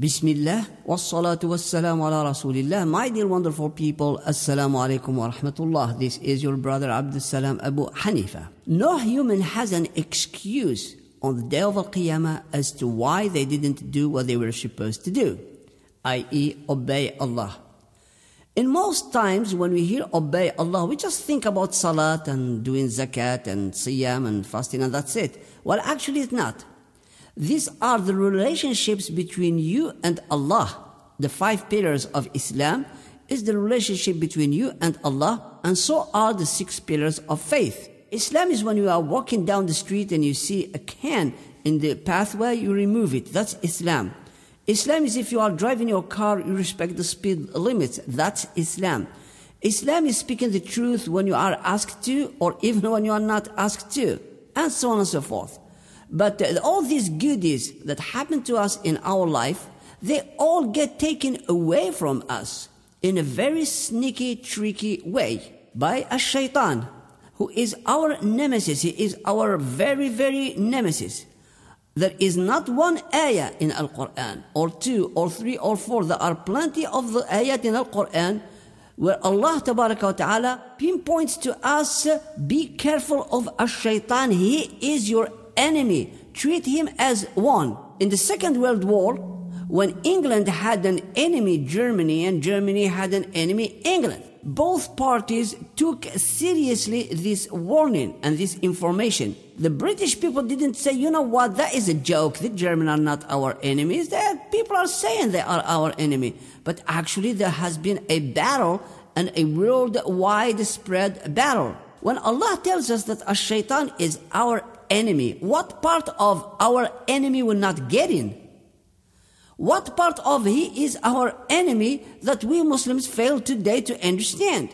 Bismillah, wassalatu wassalamu ala rasulillah. My dear wonderful people, assalamu alaikum wa rahmatullah. This is your brother Abdus Salam Abu Hanifa. No human has an excuse on the day of al-qiyamah as to why they didn't do what they were supposed to do, i.e. obey Allah. In most times when we hear obey Allah, we just think about salat and doing zakat and siyam and fasting and that's it. Well, actually it's not. These are the relationships between you and Allah. The five pillars of Islam is the relationship between you and Allah, and so are the six pillars of faith. Islam is when you are walking down the street and you see a can in the pathway, you remove it. That's Islam. Islam is if you are driving your car, you respect the speed limits. That's Islam. Islam is speaking the truth when you are asked to, or even when you are not asked to, and so on and so forth. But all these goodies that happen to us in our life, they all get taken away from us in a very sneaky, tricky way by a shaytan, who is our nemesis. He is our very, very nemesis. There is not one ayah in Al Quran, or two, or three, or four. There are plenty of the ayat in Al Quran where Allah Ta'ala pinpoints to us, be careful of a shaytan. He is your enemy, treat him as one. In the Second World War, when England had an enemy Germany and Germany had an enemy England, both parties took seriously this warning and this information. The British people didn't say, you know what, that is a joke, the Germans are not our enemies. People are saying they are our enemy. But actually there has been a battle, and a worldwide spread battle. When Allah tells us that ash-shaytan is our enemy, what part of our enemy will not get in? What part of he is our enemy that we Muslims fail today to understand?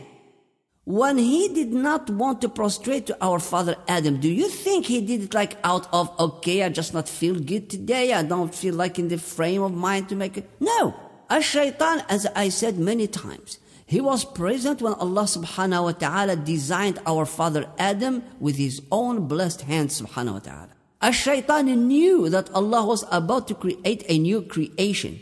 When he did not want to prostrate to our father Adam, do you think he did it like out of, okay, I just not feel good today, I don't feel like in the frame of mind to make it? No. Ash-shaytan, as I said many times, he was present when Allah subhanahu wa ta'ala designed our father Adam with his own blessed hands subhanahu wa ta'ala. Ash-shaytan knew that Allah was about to create a new creation.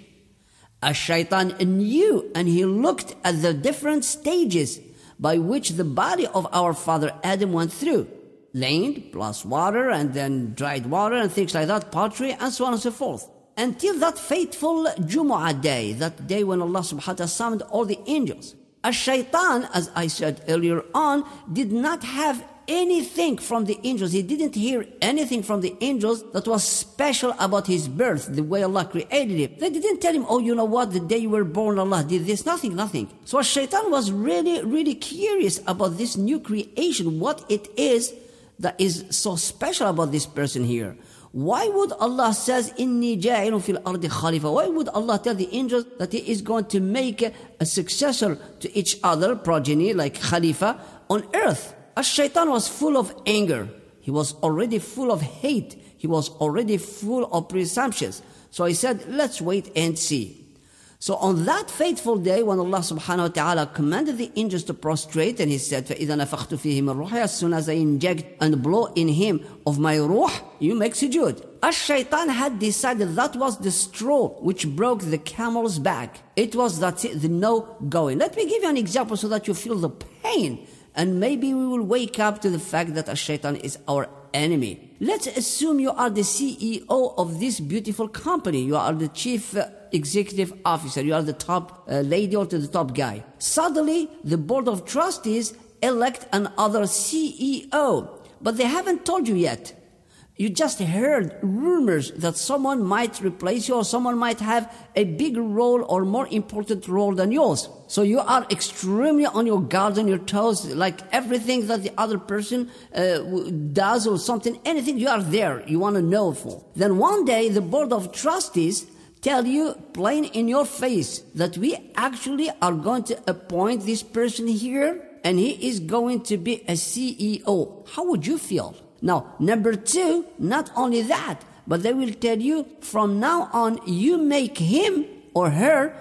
Ash-shaytan knew, and he looked at the different stages by which the body of our father Adam went through. Land plus water, and then dried water and things like that, pottery and so on and so forth. Until that fateful Jumu'ah day, that day when Allah subhanahu wa ta'ala summoned all the angels. Ash-shaytan, as I said earlier on, did not have anything from the angels. He didn't hear anything from the angels that was special about his birth, the way Allah created him. They didn't tell him, oh, you know what, the day you were born, Allah did this, nothing, nothing. So Ash-shaytan was really, really curious about this new creation, what it is that is so special about this person here. Why would Allah says, Inni ja'ilun fil ardi khalifa? Why would Allah tell the angels that He is going to make a successor to each other, progeny, like Khalifa, on earth? Ash-shaytan was full of anger. He was already full of hate. He was already full of presumptions. So he said, let's wait and see. So on that fateful day when Allah subhanahu wa ta'ala commanded the angels to prostrate, and He said, فَإِذَا نَفَخْتُ فِيهِ مِنْ رُوحِي, as soon as I inject and blow in him of my ruh, you make sujood. Ash-shaytan had decided that was the straw which broke the camel's back. It was the no going. Let me give you an example so that you feel the pain, and maybe we will wake up to the fact that ash-shaytan is our enemy. Let's assume you are the CEO of this beautiful company. You are the chief executive officer. You are the top lady or to the top guy. Suddenly, the board of trustees elect another CEO, but they haven't told you yet. You just heard rumors that someone might replace you, or someone might have a bigger role or more important role than yours. So you are extremely on your guard, on your toes, like everything that the other person does or something, anything you are there, you want to know for. Then one day the board of trustees tell you plain in your face that we actually are going to appoint this person here, and he is going to be a CEO. How would you feel? Now, number two, not only that, but they will tell you, from now on, you make him or her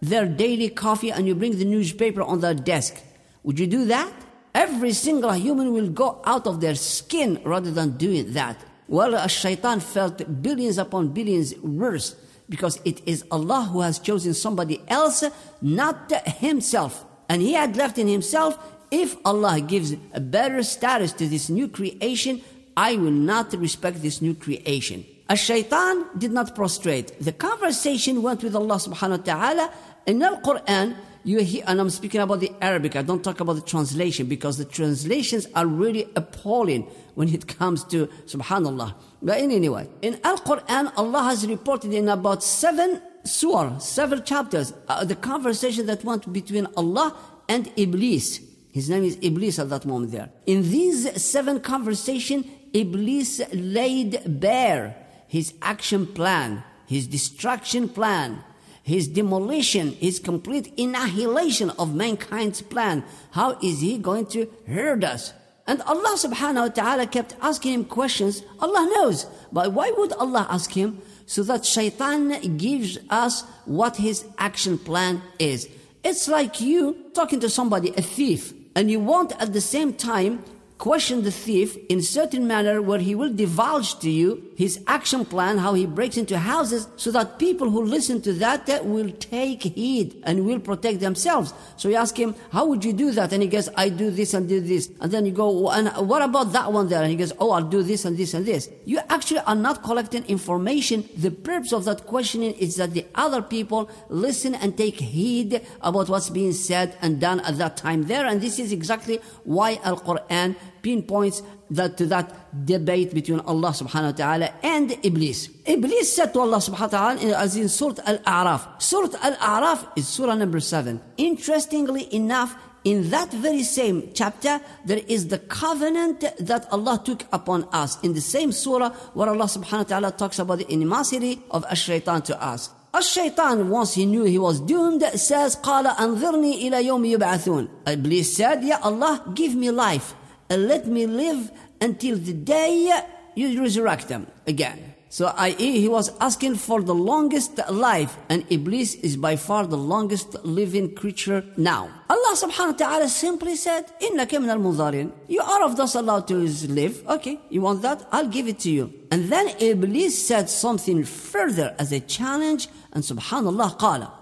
their daily coffee and you bring the newspaper on their desk. Would you do that? Every single human will go out of their skin rather than doing that. Well, Ash-shaytan felt billions upon billions worse. because it is Allah who has chosen somebody else, not himself. And he had left in himself, if Allah gives a better status to this new creation, I will not respect this new creation. As shaytan did not prostrate. The conversation went with Allah subhanahu wa ta'ala. In the Quran, you hear, and I'm speaking about the Arabic, I don't talk about the translation, because the translations are really appalling when it comes to subhanallah. But anyway, in Al Quran, Allah has reported in about 7 surah, several chapters, the conversation that went between Allah and Iblis. His name is Iblis at that moment there. In these 7 conversations, Iblis laid bare his action plan, his destruction plan, his demolition, his complete annihilation of mankind's plan. How is he going to hurt us? And Allah subhanahu wa ta'ala kept asking him questions. Allah knows. But why would Allah ask him? So that shaitan gives us what his action plan is. It's like you talking to somebody, a thief, and you won't at the same time question the thief in a certain manner where he will divulge to you his action plan, how he breaks into houses, so that people who listen to that will take heed and will protect themselves. So you ask him, how would you do that? And he goes, I do this and do this. And then you go, and what about that one there? And he goes, oh, I'll do this and this and this. You actually are not collecting information. The purpose of that questioning is that the other people listen and take heed about what's being said and done at that time there. And this is exactly why Al-Quran pinpoints that to that debate between Allah subhanahu wa ta'ala and Iblis. Iblis said to Allah subhanahu wa ta'ala, as in Surah Al Araf. Surah Al Araf is surah number 7. Interestingly enough, in that very same chapter, there is the covenant that Allah took upon us. In the same surah where Allah subhanahu wa ta'ala talks about the animosity of ash-shaytan to us. Ash-shaytan, once he knew he was doomed, says, قَالَ أَنْظِرْنِي إِلَى يَوْمِ يُبْعَثُونَ. Iblis said, Ya Allah, give me life. And let me live until the day you resurrect them again. So i.e. he was asking for the longest life, and Iblis is by far the longest living creature now. Allah subhanahu wa ta'ala simply said, Innaka minal mundharin. You are of those allowed to live. Okay, you want that? I'll give it to you. And then Iblis said something further as a challenge, and subhanallah, qala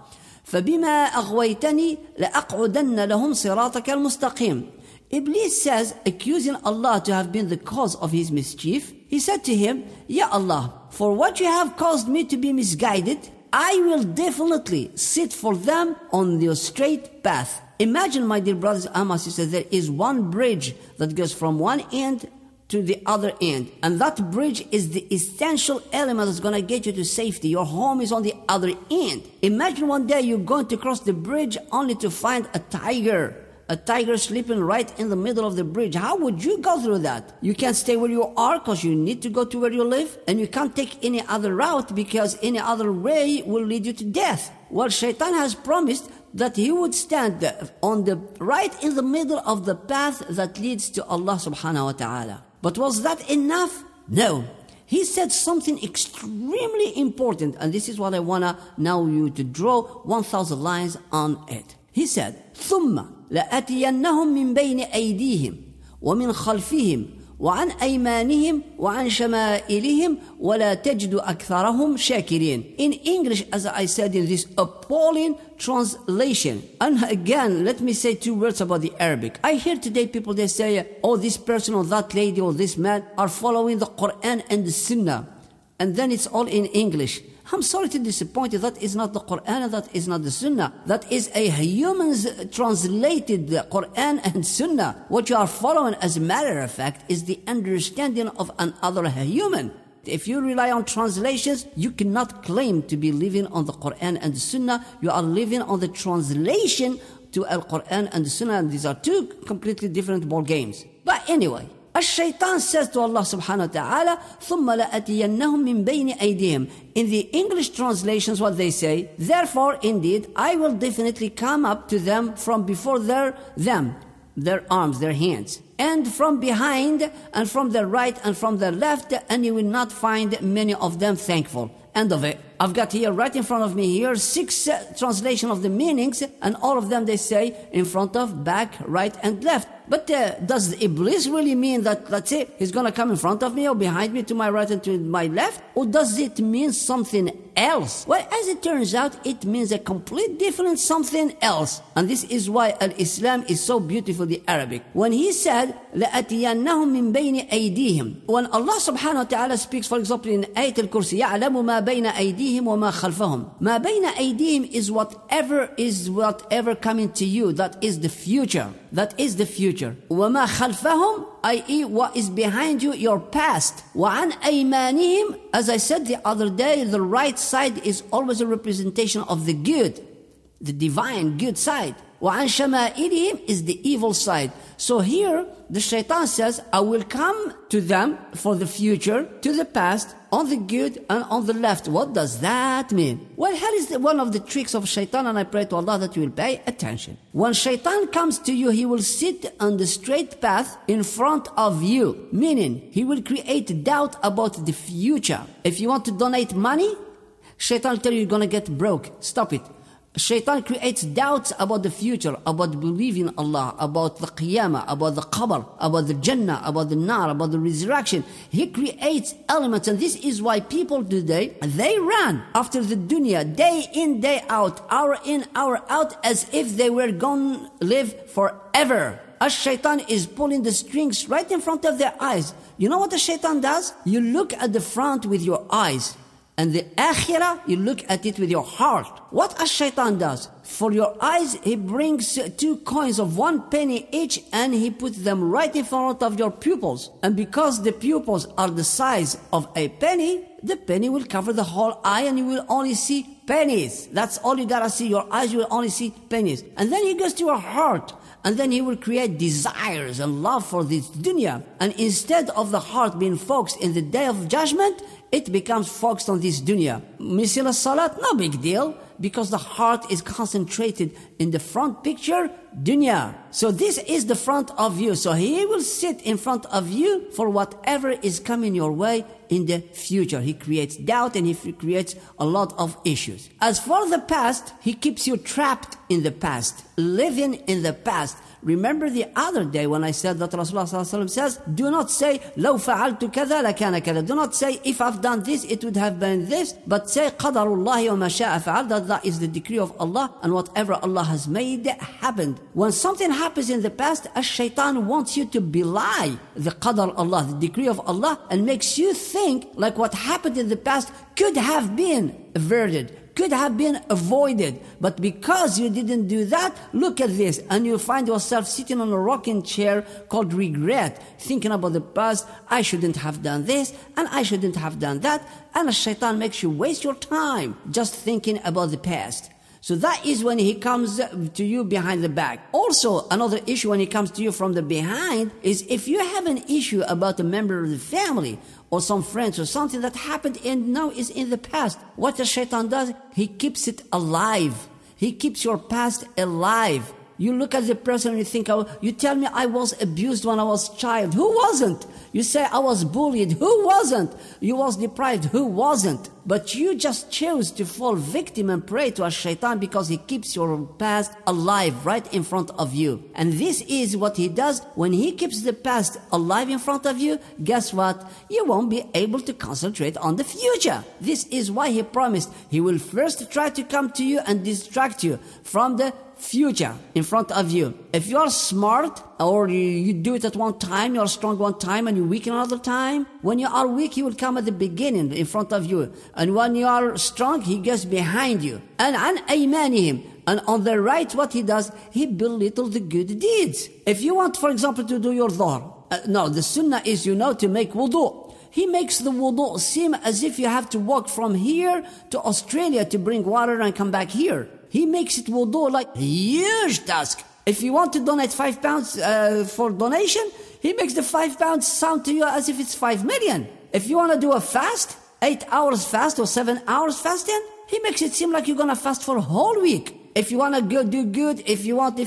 فَبِمَا أَغْوَيْتَنِي لَأَقْعُدَنَّ لَهُمْ صِرَاطَكَ الْمُسْتَقِيمِ. Iblis says, accusing Allah to have been the cause of his mischief, he said to him, Ya Allah, for what you have caused me to be misguided, I will definitely sit for them on your straight path. Imagine, my dear brothers and my sisters, there is one bridge that goes from one end to the other end. And that bridge is the essential element that's going to get you to safety. Your home is on the other end. Imagine one day you're going to cross the bridge only to find a tiger. A tiger sleeping right in the middle of the bridge. How would you go through that? You can't stay where you are because you need to go to where you live. And you can't take any other route because any other way will lead you to death. Well, Shaitan has promised that he would stand on the right in the middle of the path that leads to Allah subhanahu wa ta'ala. But was that enough? No. He said something extremely important. And this is what I want to now you to draw 1,000 lines on it. He said, ثُمَّ لَأَتِيَنَّهُمْ مِنْ بَيْنِ أَيْدِيهِمْ وَمِنْ خَلْفِهِمْ وَعَنْ أَيْمَانِهِمْ وَعَنْ شَمَائِلِهِمْ وَلَا تَجْدُ أَكْثَرَهُمْ شَاكِرِينَ. In English, as I said in this appalling translation, and again, let me say 2 words about the Arabic. I hear today people, they say, oh, this person or that lady or this man are following the Quran and the Sunnah. And then it's all in English. I'm sorry to disappoint you, that is not the Quran, that is not the Sunnah. That is a human's translated Quran and Sunnah. What you are following, as a matter of fact, is the understanding of another human. If you rely on translations, you cannot claim to be living on the Quran and the Sunnah. You are living on the translation to Al-Quran and the Sunnah, and these are 2 completely different ball games. But anyway, Ash-shaytan says to Allah subhanahu wa ta'ala, ثُمَّ لَأَتِيَنَّهُمْ مِنْ بَيْنِ أَيْدِيهِمْ. In the English translations, what they say, therefore, indeed, I will definitely come up to them from before their arms, their hands, and from behind, and from their right, and from their left, and you will not find many of them thankful. End of it. I've got here, right in front of me here, 6 translations of the meanings, and all of them they say in front of, back, right, and left. But does Iblis really mean that, let's say, he's going to come in front of me or behind me, to my right and to my left? Or does it mean something else. Well, as it turns out, it means a complete different something else. And this is why Islam is so beautiful, the Arabic. When he said, لَأَتِيَنَّهُمْ مِنْ بَيْنِ أَيْدِيهِمْ. When Allah subhanahu wa ta'ala speaks, for example, in Ayat al-Kursi, يَعْلَمُ مَا بَيْنَ أَيْدِيهِمْ وَمَا خَلْفَهُمْ. مَا بَيْنَ أَيْدِيهِمْ is whatever coming to you. That is the future. That is the future. وَمَا خَلْفَهُمْ, i.e. what is behind you, your past. وَعَنْ أَيْمَانِهِمْ, as I said the other day, the right side is always a representation of the good, the divine good side. وَعَنْ شَمَائِلِهِمْ is the evil side. So here, the shaitan says, I will come to them for the future, to the past, on the good and on the left. What does that mean? Well, here is one of the tricks of shaitan, and I pray to Allah that you will pay attention. When shaitan comes to you, he will sit on the straight path in front of you, meaning he will create doubt about the future. If you want to donate money, shaitan will tell you you're going to get broke. Stop it. Shaitan creates doubts about the future, about believing Allah, about the qiyamah, about the Qabr, about the Jannah, about the Na'ar, about the resurrection. He creates elements, and this is why people today, they run after the dunya, day in, day out, hour in, hour out, as if they were gonna live forever. As shaitan is pulling the strings right in front of their eyes. You know what the shaitan does? You look at the front with your eyes. And the akhirah, you look at it with your heart. What a shaitan does? For your eyes, he brings 2 coins of 1 penny each, and he puts them right in front of your pupils. And because the pupils are the size of a penny, the penny will cover the whole eye, and you will only see pennies. That's all you gotta see. Your eyes, you will only see pennies. And then he goes to your heart. And then he will create desires and love for this dunya. And instead of the heart being focused in the day of judgment, it becomes focused on this dunya. Missing a salat, no big deal, because the heart is concentrated in the front picture, dunya. So this is the front of you. So he will sit in front of you for whatever is coming your way in the future. He creates doubt, and he creates a lot of issues. As for the past, he keeps you trapped in the past, living in the past. Remember the other day when I said that Rasulullah Sallallahu Alaihi Wasallam says, do not say, لَوْ فَعَلْتُ كَذَا لَكَانَ كَذَا. Do not say, if I've done this, it would have been this. But say, قَدَرُ اللَّهِ وَمَا شَاءَ فَعَلْ. That is the decree of Allah, and whatever Allah has made happened. When something happens in the past, as shaitan wants you to belie the qadar Allah, the decree of Allah, and makes you think like what happened in the past could have been averted, could have been avoided. But because you didn't do that, look at this, and you find yourself sitting on a rocking chair called regret, thinking about the past. I shouldn't have done this, and I shouldn't have done that. And shaitan makes you waste your time just thinking about the past. So that is when he comes to you behind the back. Also, another issue when he comes to you from the behind is if you have an issue about a member of the family or some friends or something that happened and now is in the past. What the shaitan does, he keeps it alive. He keeps your past alive. You look at the person and you think, oh, you tell me I was abused when I was a child. Who wasn't? You say I was bullied. Who wasn't? You was deprived. Who wasn't? But you just chose to fall victim and prey to a shaitan because he keeps your past alive right in front of you. And this is what he does. When he keeps the past alive in front of you, guess what? You won't be able to concentrate on the future. This is why he promised he will first try to come to you and distract you from the future in front of you. If you are smart, or you do it at one time, you are strong one time and you weak another time. When you are weak, he will come at the beginning in front of you. And when you are strong, he goes behind you. And an aymanihim. And on the right, what he does, he belittles the good deeds. If you want, for example, to do your dhuhr, no, the sunnah is, you know, to make wudu. He makes the wudu seem as if you have to walk from here to Australia to bring water and come back here. He makes it wudu like a huge task. If you want to donate £5 for donation, he makes the £5 sound to you as if it's 5 million. If you want to do a fast, 8 hours fast or 7 hours fasting, he makes it seem like you're going to fast for a whole week. If you want to go do good, if you want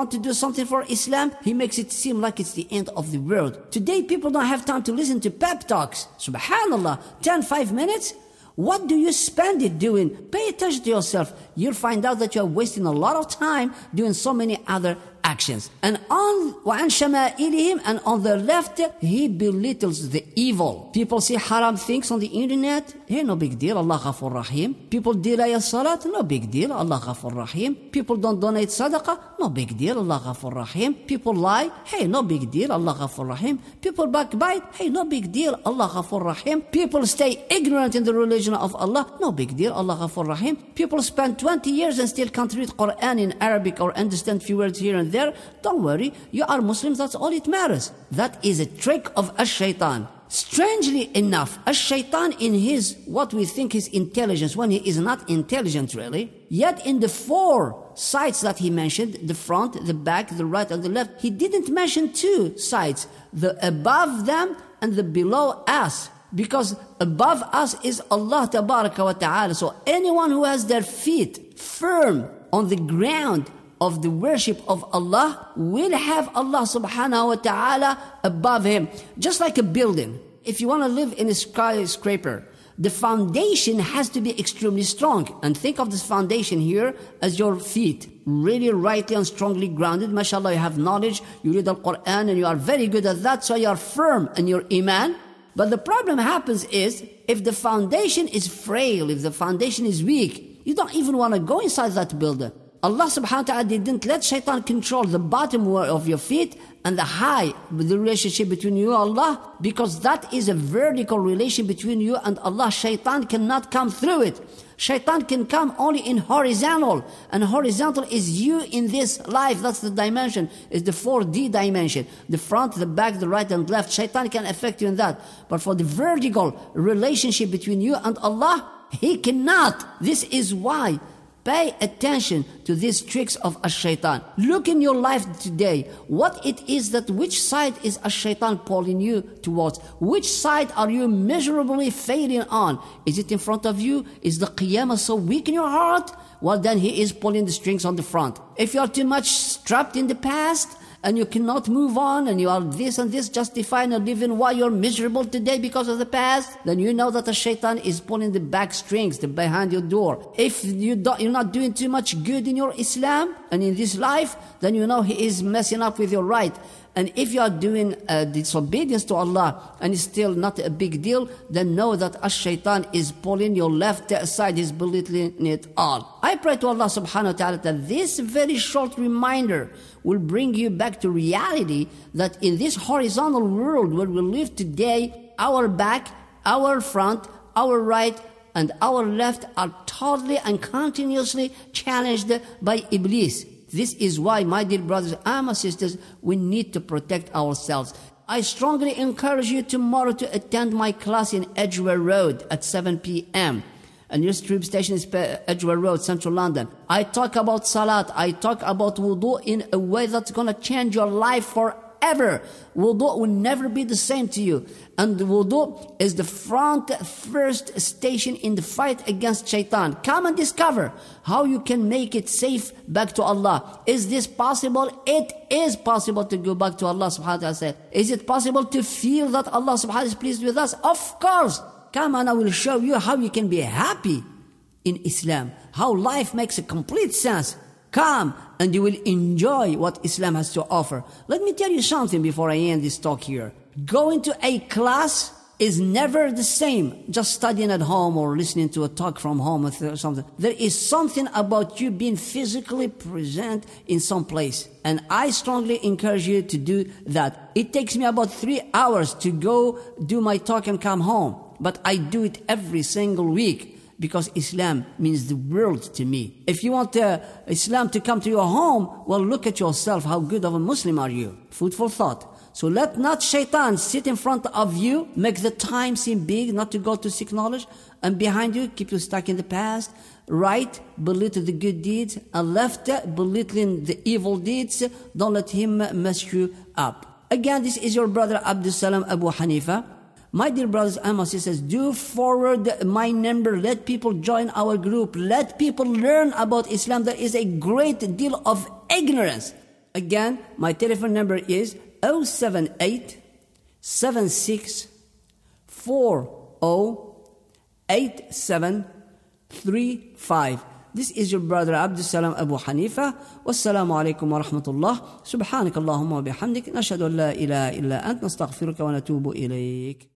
to do something for Islam, he makes it seem like it's the end of the world. Today, people don't have time to listen to pep talks. Subhanallah, 5 minutes. What do you spend it doing? Pay attention to yourself. You'll find out that you're wasting a lot of time doing so many other actions. And on shamailihim, and on the left, he belittles the evil. People see haram things on the internet. Hey, no big deal. Allah Ghafur Rahim. People delay salat. No big deal. Allah Ghafur Rahim. People don't donate sadaqa. No big deal. Allah Ghafur Rahim. People lie. Hey, no big deal. Allah Ghafur Rahim. People backbite. Hey, no big deal. Allah Ghafur Rahim. People stay ignorant in the religion of Allah. No big deal. Allah Ghafur Rahim. People spend 20 years and still can't read Quran in Arabic or understand few words here and there. Don't worry. You are Muslims. That's all it matters. That is a trick of shaytan. Strangely enough, shaytan in his, what we think is intelligence, when he is not intelligent really, yet in the four sides that he mentioned, the front, the back, the right and the left, he didn't mention two sides, the above them and the below us. Because above us is Allah Tabaraka wa Ta'ala. So anyone who has their feet firm on the ground of the worship of Allah will have Allah Subhanahu wa Ta'ala above him. Just like a building. If you want to live in a skyscraper, the foundation has to be extremely strong. And think of this foundation here as your feet. Really rightly and strongly grounded. MashaAllah, you have knowledge, you read the Quran and you are very good at that. So you are firm in your iman. But the problem happens is, if the foundation is frail, if the foundation is weak, you don't even want to go inside that building. Allah subhanahu wa ta'ala didn't let shaitan control the bottom of your feet and the high, the relationship between you and Allah, because that is a vertical relation between you and Allah. Shaitan cannot come through it. Shaitan can come only in horizontal, and horizontal is you in this life. That's the dimension, is the 4D dimension, the front, the back, the right and left. Shaitan can affect you in that, but for the vertical relationship between you and Allah, he cannot. This is why pay attention to these tricks of shaitan. Look in your life today, what it is that, which side is shaitan pulling you towards? Which side are you miserably failing on? Is it in front of you? Is the qiyamah so weak in your heart? Well, then he is pulling the strings on the front. If you are too much trapped in the past, and you cannot move on, and you are this and this, justifying and living why you're miserable today because of the past, then you know that the shaitan is pulling the back strings, the behind your door. If you're not doing too much good in your Islam and in this life, then you know he is messing up with your right. And if you are doing disobedience to Allah and it's still not a big deal, then know that shaitan is pulling your left side, is belittling it all. I pray to Allah subhanahu wa ta'ala that this very short reminder will bring you back to reality, that in this horizontal world where we live today, our back, our front, our right, and our left are totally and continuously challenged by Iblis. This is why, my dear brothers and my sisters, we need to protect ourselves. I strongly encourage you tomorrow to attend my class in Edgware Road at 7 p.m. And your stream station is Edgware Road, Central London. I talk about salat, I talk about wudu in a way that's going to change your life forever. Wudu will never be the same to you. And wudu is the first station in the fight against shaitan. Come and discover how you can make it safe back to Allah. Is this possible? It is possible to go back to Allah subhanahu wa ta'ala. Is it possible to feel that Allah subhanahu wa ta'ala is pleased with us? Of course. Come and I will show you how you can be happy in Islam, how life makes a complete sense. Come and you will enjoy what Islam has to offer. Let me tell you something before I end this talk here. Going to a class is never the same. Just studying at home or listening to a talk from home or something. There is something about you being physically present in some place. And I strongly encourage you to do that. It takes me about 3 hours to go do my talk and come home. But I do it every single week, because Islam means the world to me. If you want Islam to come to your home, well, look at yourself. How good of a Muslim are you? Food for thought. So let not shaitan sit in front of you, make the time seem big, not to go to seek knowledge, and behind you, keep you stuck in the past. Right, belittle the good deeds, and left, belittling the evil deeds. Don't let him mess you up. Again, this is your brother Abdus Salam Abu Hanifa. My dear brothers and my sisters, do forward my number. Let people join our group. Let people learn about Islam. There is a great deal of ignorance. Again, my telephone number is 078-76-40-8735. This is your brother Abdus Salam Abu Hanifa. Wassalamu alaikum wa rahmatullah. Subhanakallahumma wa bihamdik. Nashhadu an la ilaha illa ant. Nastaghfiruka wa natubu ilayk.